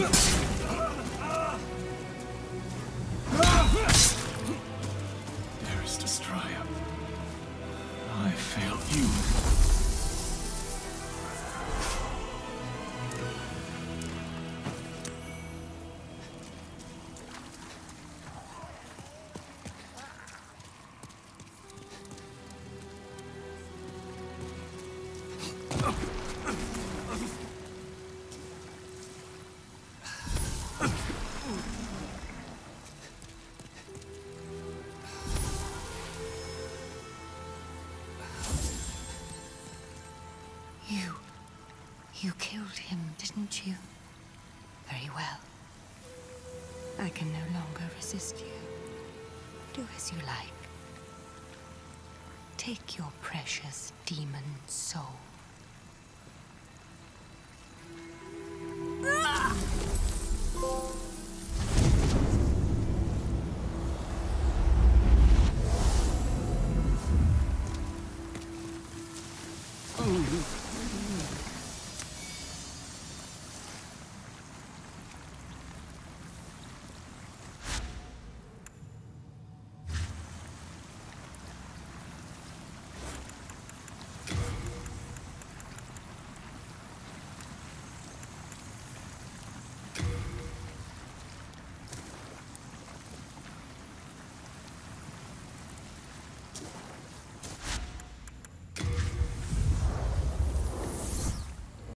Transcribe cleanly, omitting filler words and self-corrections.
Dearest Astraea, I fail you. You killed him, didn't you? Very well. I can no longer resist you. Do as you like. Take your precious demon soul. Oh.